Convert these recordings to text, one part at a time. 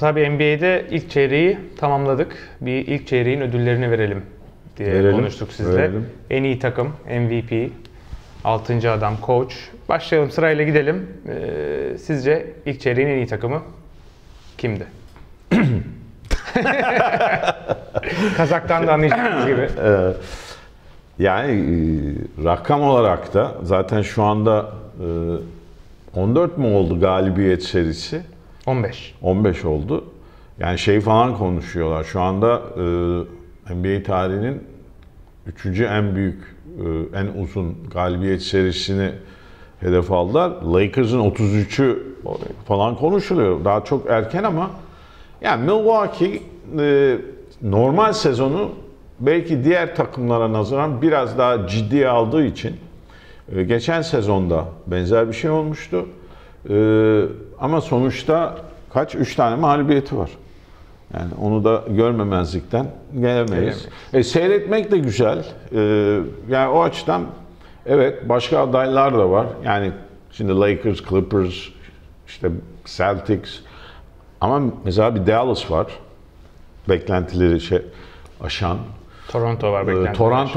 Tabii NBA'de ilk çeyreği tamamladık. Bir ilk çeyreğin ödüllerini verelim diye konuştuk sizle. En iyi takım, MVP, 6. adam, coach. Başlayalım, sırayla gidelim. Sizce ilk çeyreğin en iyi takımı kimdi? Kazak'tan da anlayacağınız gibi. Yani rakam olarak da zaten şu anda 14 mu oldu galibiyet serisi? 15. 15 oldu. Yani şey falan konuşuyorlar. Şu anda NBA tarihinin 3. en büyük, en uzun galibiyet serisini hedef aldılar. Lakers'ın 33'ü falan konuşuluyor. Daha çok erken ama yani Milwaukee normal sezonu belki diğer takımlara nazaran biraz daha ciddiye aldığı için geçen sezonda benzer bir şey olmuştu. Ama sonuçta kaç? 3 tane mağlubiyeti var. Yani onu da görmemezlikten gelemeyiz. Seyretmek de güzel. Yani o açıdan evet, başka adaylar da var. Yani şimdi Lakers, Clippers, işte Celtics. Ama mesela bir Dallas var. Beklentileri aşan. Toronto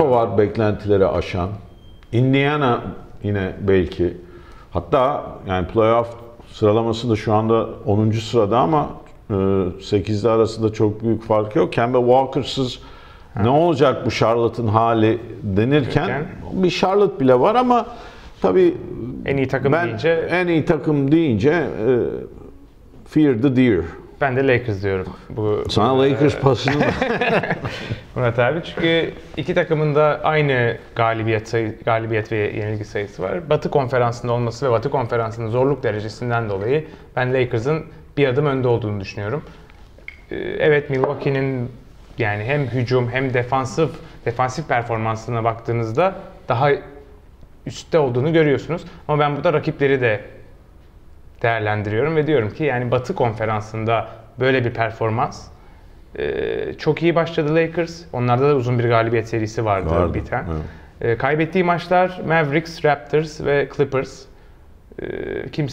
var beklentileri aşan. Indiana yine belki. Hatta yani playoff sıralaması da şu anda 10. sırada ama 8'li arasında çok büyük fark yok. Kemba Walker'sız ne olacak bu Charlotte'ın hali denirken bir Charlotte bile var ama tabii en iyi takım deyince fear the deer. Ben de Lakers diyorum. Sana Lakers pasını Murat abi, çünkü iki takımın da aynı galibiyet ve yenilgi sayısı var. Batı konferansında olması ve Batı konferansının zorluk derecesinden dolayı ben Lakers'ın bir adım önde olduğunu düşünüyorum. Evet, Milwaukee'nin yani hem hücum hem defansif performansına baktığınızda daha üstte olduğunu görüyorsunuz. Ama ben burada rakipleri de değerlendiriyorum ve diyorum ki yani Batı konferansında böyle bir performans. Çok iyi başladı Lakers. Onlarda da uzun bir galibiyet serisi vardı biten. Evet. Kaybettiği maçlar Mavericks, Raptors ve Clippers.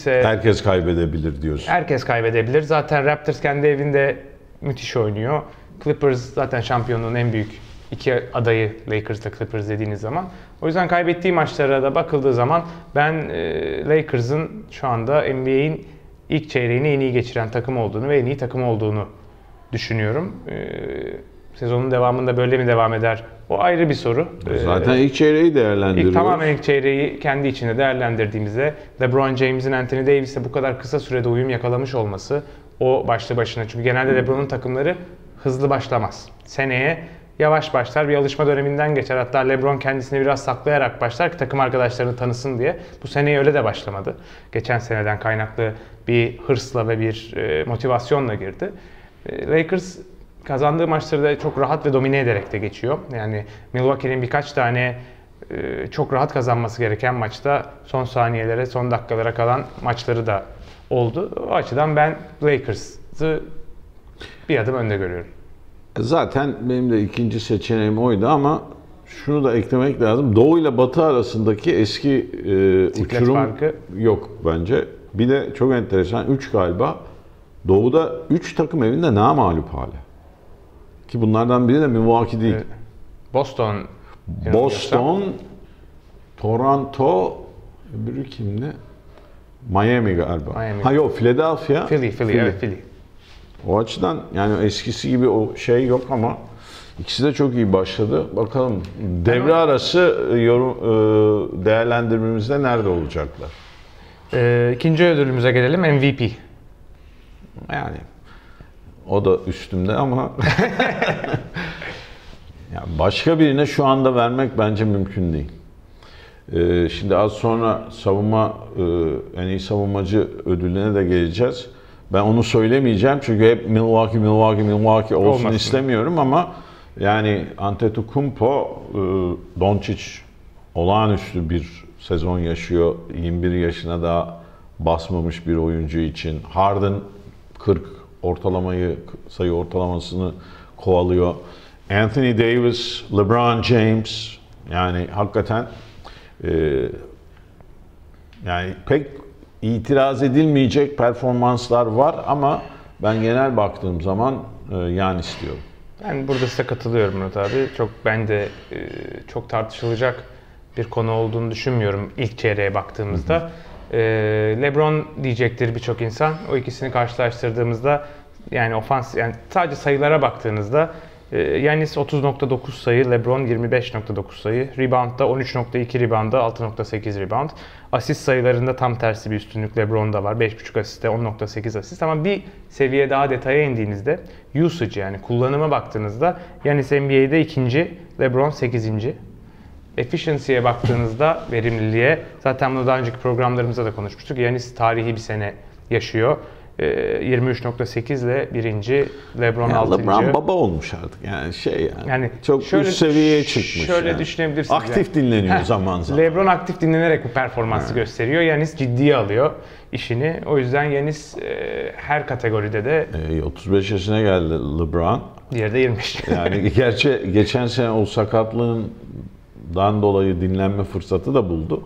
Herkes kaybedebilir diyorsun. Herkes kaybedebilir. Zaten Raptors kendi evinde müthiş oynuyor. Clippers zaten şampiyonluğun en büyük iki adayı, Lakers'la Clippers dediğiniz zaman. O yüzden kaybettiği maçlara da bakıldığı zaman ben Lakers'ın şu anda NBA'in ilk çeyreğini en iyi geçiren takım olduğunu ve en iyi takım olduğunu düşünüyorum. Sezonun devamında böyle mi devam eder? O ayrı bir soru. Zaten ilk çeyreği değerlendiriyoruz. Tamamen ilk çeyreği kendi içinde değerlendirdiğimizde LeBron James'in Anthony Davis'e bu kadar kısa sürede uyum yakalamış olması o başlı başına. Çünkü genelde LeBron'un takımları hızlı başlamaz. Seneye yavaş başlar, bir alışma döneminden geçer. Hatta LeBron kendisini biraz saklayarak başlar ki takım arkadaşlarını tanısın diye. Bu seneye öyle de başlamadı. Geçen seneden kaynaklı bir hırsla ve bir motivasyonla girdi. Lakers kazandığı maçları da çok rahat ve domine ederek de geçiyor. Yani Milwaukee'nin birkaç tane çok rahat kazanması gereken maçta son saniyelere, son dakikalara kalan maçları da oldu. O açıdan ben Lakers'ı bir adım önde görüyorum. Zaten benim de ikinci seçeneğim oydu ama şunu da eklemek lazım. Doğu ile Batı arasındaki eski uçurum farkı yok bence. Bir de çok enteresan, 3 galiba. Doğu'da 3 takım evinde namağlup hali. Ki bunlardan biri de Milwaukee değil. Boston, Toronto, öbürü kimdi? Miami galiba. Philadelphia. Philly. O açıdan yani eskisi gibi o şey yok ama ikisi de çok iyi başladı. Bakalım devre arası değerlendirmemizde nerede olacaklar? İkinci ödülümüze gelelim, MVP. Yani o da üstümde ama yani başka birine şu anda vermek bence mümkün değil. Şimdi az sonra en iyi savunmacı ödülüne de geleceğiz. Ben onu söylemeyeceğim çünkü hep Milwaukee olsun istemiyorum ama yani Antetokounmpo, Doncic olağanüstü bir sezon yaşıyor. 21 yaşına daha basmamış bir oyuncu için. Harden 40 sayı ortalamasını kovalıyor. Anthony Davis, LeBron James, yani hakikaten yani pek itiraz edilmeyecek performanslar var ama Ben genel baktığım zaman Yanis diyorum. Ben burada size katılıyorum Murat abi. Ben de çok tartışılacak bir konu olduğunu düşünmüyorum ilk çeyreğe baktığımızda. Hı hı. LeBron diyecektir birçok insan. O ikisini karşılaştırdığımızda yani sadece sayılara baktığınızda Yanis 30.9 sayı, LeBron 25.9 sayı, rebound'da 13.2 rebound'da 6.8 rebound. Asist sayılarında tam tersi bir üstünlük LeBron'da var. 5.5 asiste 10.8 asist. Ama bir seviye daha detaya indiğinizde usage yani kullanıma baktığınızda Yanis NBA'de 2. LeBron 8. Efficiency'ye baktığınızda verimliliğe zaten bunu daha önceki programlarımızda da konuşmuştuk. Yanis tarihi bir sene yaşıyor. 23.8 ile 1. LeBron 6. LeBron baba olmuş artık yani çok şöyle, üst seviyeye çıkmış. Şöyle düşünebilirsiniz. Aktif dinleniyor zaman zaman. LeBron aktif dinlenerek bu performansı gösteriyor. Yanis ciddiye alıyor işini. O yüzden Yanis her kategoride de 35 yaşına geldi LeBron. Diğeri de 25. Yani gerçi geçen sene o sakatlığından dolayı dinlenme fırsatı da buldu.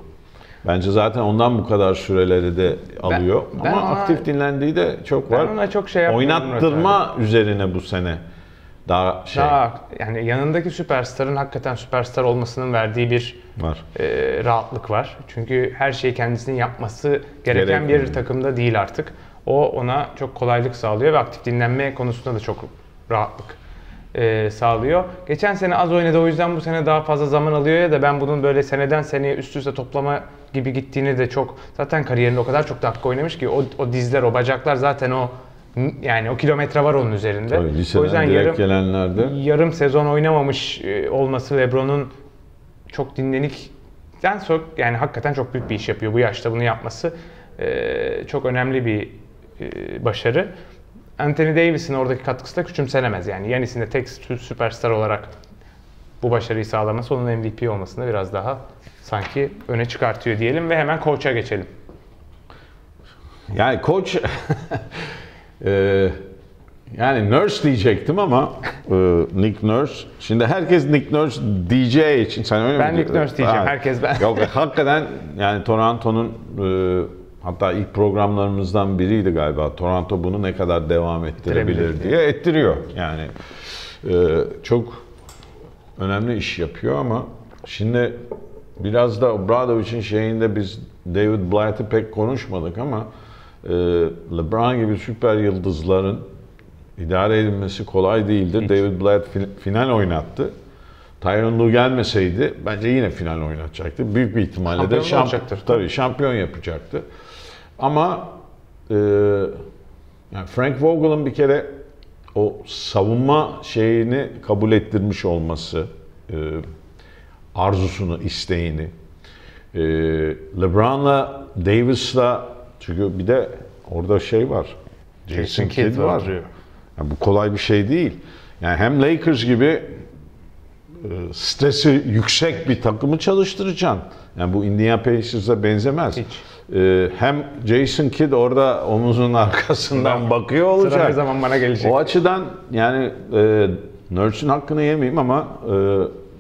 Bence zaten ondan bu kadar süreleri de alıyor. Ama aktif dinlendiği de çok var. Ben ona çok oynattırma üzerine bu sene daha yani yanındaki süperstarın hakikaten süperstar olmasının verdiği bir rahatlık var. Çünkü her şeyi kendisinin yapması gereken bir takımda değil artık. O ona çok kolaylık sağlıyor ve aktif dinlenme konusunda da çok rahatlık sağlıyor. Geçen sene az oynadı, o yüzden bu sene daha fazla zaman alıyor ya da ben bunun böyle seneden seneye üst üste toplama gibi gittiğini de çok zaten kariyerinde o kadar çok dakika oynamış ki o dizler, o bacaklar zaten o kilometre var onun üzerinde. Tabii, o yüzden yarım sezon oynamamış olması LeBron'un çok dinlenikten sonra yani hakikaten çok büyük bir iş yapıyor. Bu yaşta bunu yapması çok önemli bir başarı. Anthony Davis'in oradaki katkısı da küçümsenemez. Yani Yanis'in de tek süperstar olarak bu başarıyı sağlaması onun MVP olmasını biraz daha sanki öne çıkartıyor diyelim ve hemen koça geçelim. Yani koç yani Nurse diyecektim ama Nick Nurse. Şimdi herkes Nick Nurse diyeceği için sen öyle mi? Ben Nick Nurse diyeceğim. Herkes ben. Yok, hakikaten yani Toronto'nun hatta ilk programlarımızdan biriydi galiba. Toronto bunu ne kadar devam ettirebilir diye ettiriyor. Yani çok önemli iş yapıyor ama şimdi biraz da Obradovic'in şeyinde biz David Blatt'ı pek konuşmadık ama LeBron gibi süper yıldızların idare edilmesi kolay değildir. Hiç. David Blatt final oynattı. Tyronn Lue gelmeseydi bence yine final oynatacaktı. Büyük bir ihtimalle şampiyon yapacaktı. Ama yani Frank Vogel'ın bir kere o savunma şeyini kabul ettirmiş olması, arzusunu, isteğini. LeBron'la, Davis'la, çünkü bir de orada şey var, Jason Kidd var. Yani bu kolay bir şey değil. Yani hem Lakers gibi stresi yüksek bir takımı çalıştıracaksın. Yani bu Indiana Pacers'a benzemez. Hiç. Hem Jason Kidd orada omuzun arkasından bakıyor olacak. Sıra bir zaman bana gelecek. O açıdan yani Nurse'ün hakkını yemeyeyim ama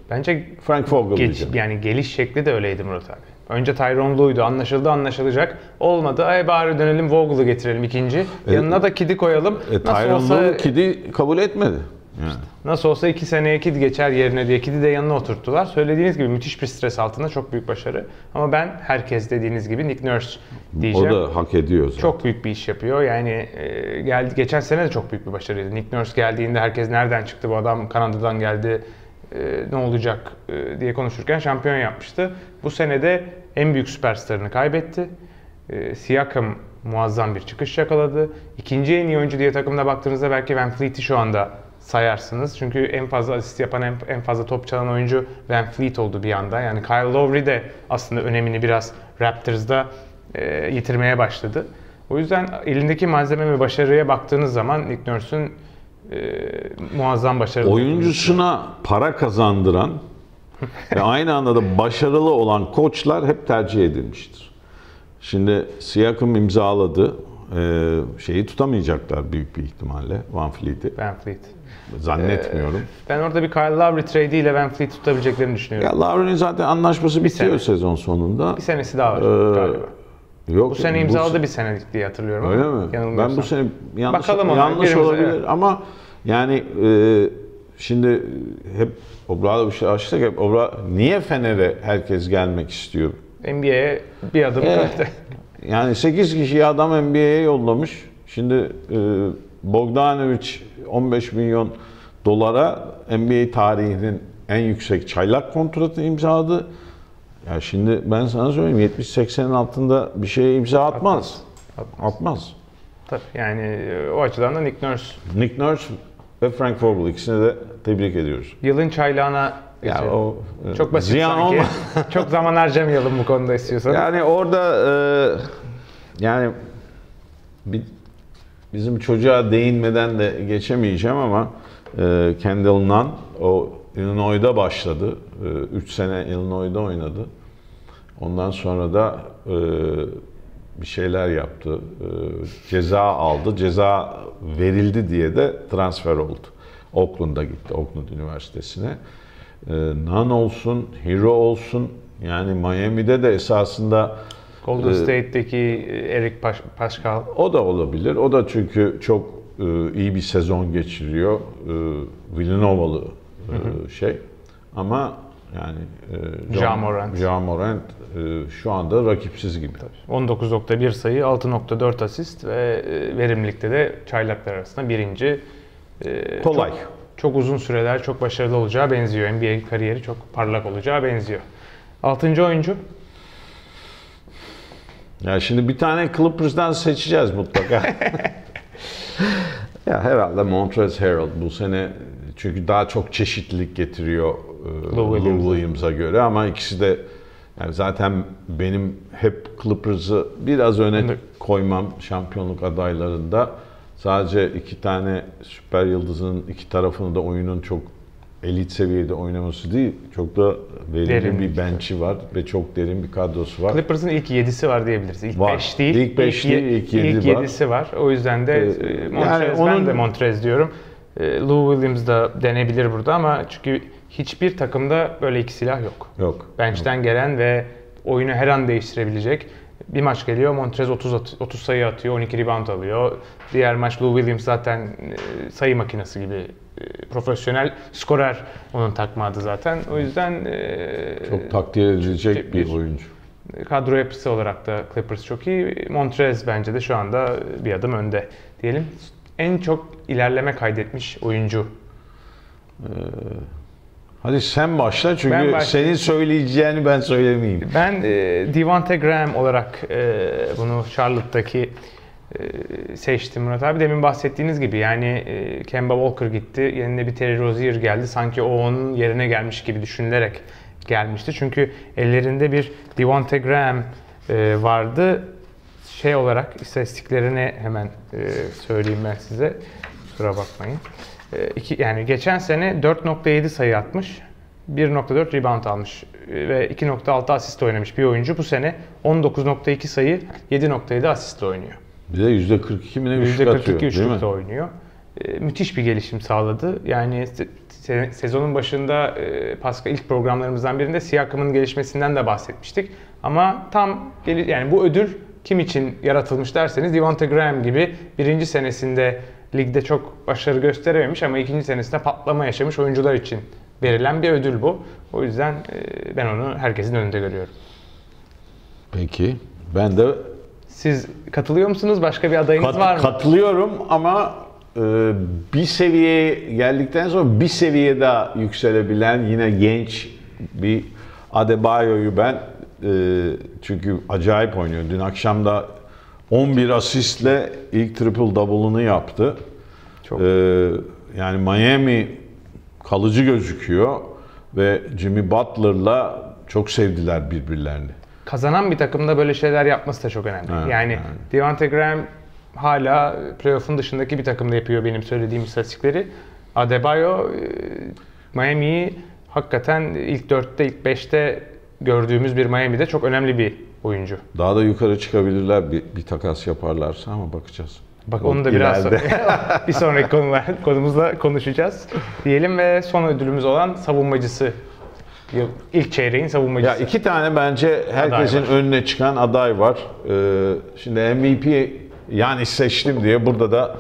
bence Frank Vogel diyeceğim. Yani geliş şekli de öyleydi Murat abi. Önce Tyronn Lue'ydu. Anlaşıldı, anlaşılacak. Olmadı. Bari dönelim Vogel'ı getirelim ikinci. Yanına da Kidd'i koyalım. Tyronn Lue Kidd'i kabul etmedi. Yani. Nasıl olsa 2 seneye Kidd geçer yerine diye Kidd'i de yanına oturttular. Söylediğiniz gibi müthiş bir stres altında çok büyük başarı. Ama ben herkes dediğiniz gibi Nick Nurse diyeceğim. O da hak ediyor zaten. Çok büyük bir iş yapıyor. Yani geçen sene de çok büyük bir başarıydı. Nick Nurse geldiğinde herkes nereden çıktı bu adam Kanada'dan geldi ne olacak diye konuşurken şampiyon yapmıştı. Bu sene de en büyük süperstarını kaybetti. Siakam muazzam bir çıkış yakaladı. 2. en iyi oyuncu diye takımda baktığınızda belki Van Fleet'i şu anda sayarsınız. Çünkü en fazla asist yapan, en fazla top çalan oyuncu Van Fleet oldu bir anda. Yani Kyle Lowry de aslında önemini biraz Raptors'da yitirmeye başladı. O yüzden elindeki malzeme ve başarıya baktığınız zaman Nick Nurse'ün muazzam başarılı oyuncusuna para kazandıran ve aynı anda da başarılı olan koçlar hep tercih edilmiştir. Şimdi Siakam imzaladı. Şeyi tutamayacaklar büyük bir ihtimalle Van Fleet'i. Van Fleet. Zannetmiyorum. Ben orada bir Kyle Lowry trade ile Van Fleet tutabileceklerini düşünüyorum. Ya Lowry'nin zaten anlaşması bitiyor sene. Sezon sonunda. Bir senesi daha var galiba. Yok, bu sene imzaladı bir senelik diye hatırlıyorum. Öyle mi? Yanılmıyorsam. Ben bu sene yanlış olabilir evet. Ama yani şimdi hep Obradovic'i açtık. Hep niye Fener'e herkes gelmek istiyor? NBA'ye bir adım kaldı. Yani 8 kişiyi adam NBA'ye yollamış. Şimdi Bogdanovic 15 milyon dolara NBA tarihinin en yüksek çaylak kontratı imzaladı. Ya şimdi ben sana söyleyeyim, 70-80'in altında bir şeye imza atmaz. Atmaz. Tabii yani o açıdan da Nick Nurse ve Frank Vogel, ikisini de tebrik ediyoruz. Yılın çaylağına geçelim. Ya o, çok basit sanki. Çok zaman harcamayalım bu konuda istiyorsanız. Yani orada yani bizim çocuğa değinmeden de geçemeyeceğim ama Kendall Nunn o Illinois'da başladı. 3 sene Illinois'da oynadı. Ondan sonra da bir şeyler yaptı. Ceza aldı. Ceza verildi diye de transfer oldu. Oakland'a gitti. Oakland Üniversitesi'ne. Nunn olsun, Hero olsun. Yani Miami'de de esasında Golden State'deki Eric Pascal. O da olabilir. O da çünkü çok iyi bir sezon geçiriyor. Villanovalı şey. Ama yani Jamorant şu anda rakipsiz gibi. 19.1 sayı, 6.4 asist ve verimlilikte de çaylaklar arasında birinci. Kolay. Çok uzun süreler çok başarılı olacağı benziyor. NBA kariyeri çok parlak olacağı benziyor. 6. oyuncu. Ya şimdi bir tane Clippers'dan seçeceğiz mutlaka. Ya herhalde Montrez bu sene, çünkü daha çok çeşitlilik getiriyor Lou Williams'a göre, ama ikisi de yani zaten benim hep Clippers'ı biraz öne koymam şampiyonluk adaylarında. Sadece iki tane süper yıldızın iki tarafını da oyunun çok elit seviyede oynaması değil, çok da verimli bir bench'i var ve çok derin bir kadrosu var. Clippers'ın ilk 7'si var diyebiliriz. İlk 5 değil. İlk 5 değil, ilk 7'si var. O yüzden de Montrez, yani ben de Montrez diyorum. Lou Williams da denebilir burada ama çünkü hiçbir takımda böyle iki silah yok. Yok. Bench'ten gelen ve oyunu her an değiştirebilecek. Bir maç geliyor, Montrez 30 sayı atıyor, 12 rebound alıyor. Diğer maç Lou Williams zaten sayı makinesi gibi profesyonel skorer, onun takma adı zaten. O yüzden çok takdir edilecek bir oyuncu. Kadro yapısı olarak da Clippers çok iyi. Montrez bence de şu anda bir adım önde diyelim. En çok ilerleme kaydetmiş oyuncu. Hadi sen başla çünkü senin söyleyeceğini ben söylemeyeyim. Ben Devonte Graham olarak bunu Charlotte'daki seçtim Murat abi. Demin bahsettiğiniz gibi yani Kemba Walker gitti, yerine bir Terry Rozier geldi. Sanki o onun yerine gelmiş gibi düşünülerek gelmişti. Çünkü ellerinde bir Devonte Graham vardı. Şey olarak istatistiklerini hemen söyleyeyim ben size. Kusura bakmayın. Yani geçen sene 4.7 sayı atmış, 1.4 rebound almış ve 2.6 asist oynamış bir oyuncu. Bu sene 19.2 sayı, 7.7 asist oynuyor. Bir de %42 mi ne üçlük atıyor, değil mi? %42 oynuyor. Müthiş bir gelişim sağladı. Yani sezonun başında Pascal ilk programlarımızdan birinde Siakam'ın gelişmesinden de bahsetmiştik. Ama tam yani bu ödül kim için yaratılmış derseniz Devonte Graham gibi birinci senesinde ligde çok başarı gösterememiş ama ikinci senesinde patlama yaşamış oyuncular için verilen bir ödül bu. O yüzden ben onu herkesin önünde görüyorum. Peki. Ben de... Siz katılıyor musunuz? Başka bir adayınız var mı? Katılıyorum ama bir seviyeye geldikten sonra bir seviye daha yükselebilen yine genç bir Adebayo'yu ben çünkü acayip oynuyor. Dün akşam da 11 asistle ilk triple double'ını yaptı. Çok. Yani Miami kalıcı gözüküyor ve Jimmy Butler'la çok sevdiler birbirlerini. Kazanan bir takımda böyle şeyler yapması da çok önemli. Evet, yani Devonte Graham hala playoff'un dışındaki bir takımda yapıyor benim söylediğim istatistikleri. Adebayo Miami'yi hakikaten ilk 4'te, ilk 5'te gördüğümüz bir Miami'de çok önemli bir oyuncu. Daha da yukarı çıkabilirler bir takas yaparlarsa ama bakacağız. Bak onu da biraz bir sonraki konumuzla konuşacağız. Diyelim ve son ödülümüz olan savunmacısı Yok, ilk çeyreğin savunmacısı. Ya iki tane bence herkesin önüne çıkan aday var. Şimdi MVP Yanis seçtim diye burada da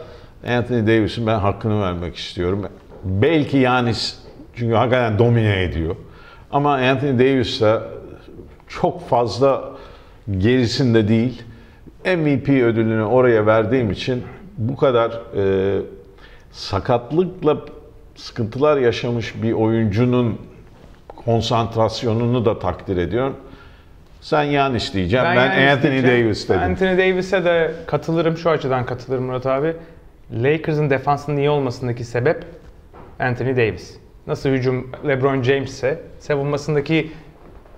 Anthony Davis'in ben hakkını vermek istiyorum. Belki Yanis çünkü hakikaten domine ediyor. Ama Anthony Davis de çok fazla gerisinde değil. MVP ödülünü oraya verdiğim için bu kadar sakatlıkla sıkıntılar yaşamış bir oyuncunun konsantrasyonunu da takdir ediyorum. Sen Yanis diyeceğim, ben Anthony Davis dedim. Anthony Davis'e de katılırım, şu açıdan katılırım Murat abi. Lakers'ın defansının iyi olmasındaki sebep Anthony Davis. Nasıl hücum LeBron James ise savunmasındaki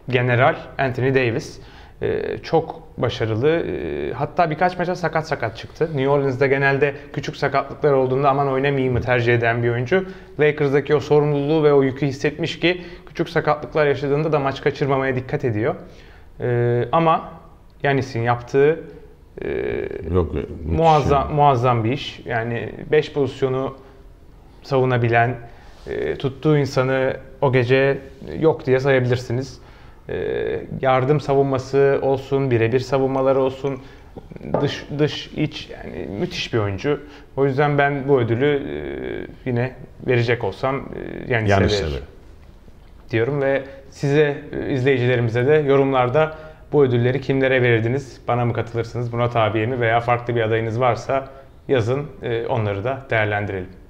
general Anthony Davis. Çok başarılı. Hatta birkaç maça sakat çıktı. New Orleans'da genelde küçük sakatlıklar olduğunda aman oynamayayım mı tercih eden bir oyuncu. Lakers'daki o sorumluluğu ve o yükü hissetmiş ki küçük sakatlıklar yaşadığında da maç kaçırmamaya dikkat ediyor. Ama Yanis'in yaptığı muazzam bir iş. Yani 5 pozisyonu savunabilen, tuttuğu insanı o gece yok diye sayabilirsiniz. Yardım savunması olsun, birebir savunmaları olsun, dış iç, yani müthiş bir oyuncu. O yüzden ben bu ödülü yine verecek olsam Yanis'e diyorum ve size, izleyicilerimize de yorumlarda bu ödülleri kimlere verirdiniz? Bana mı katılırsınız? Murat abiye mi? Veya farklı bir adayınız varsa yazın, onları da değerlendirelim.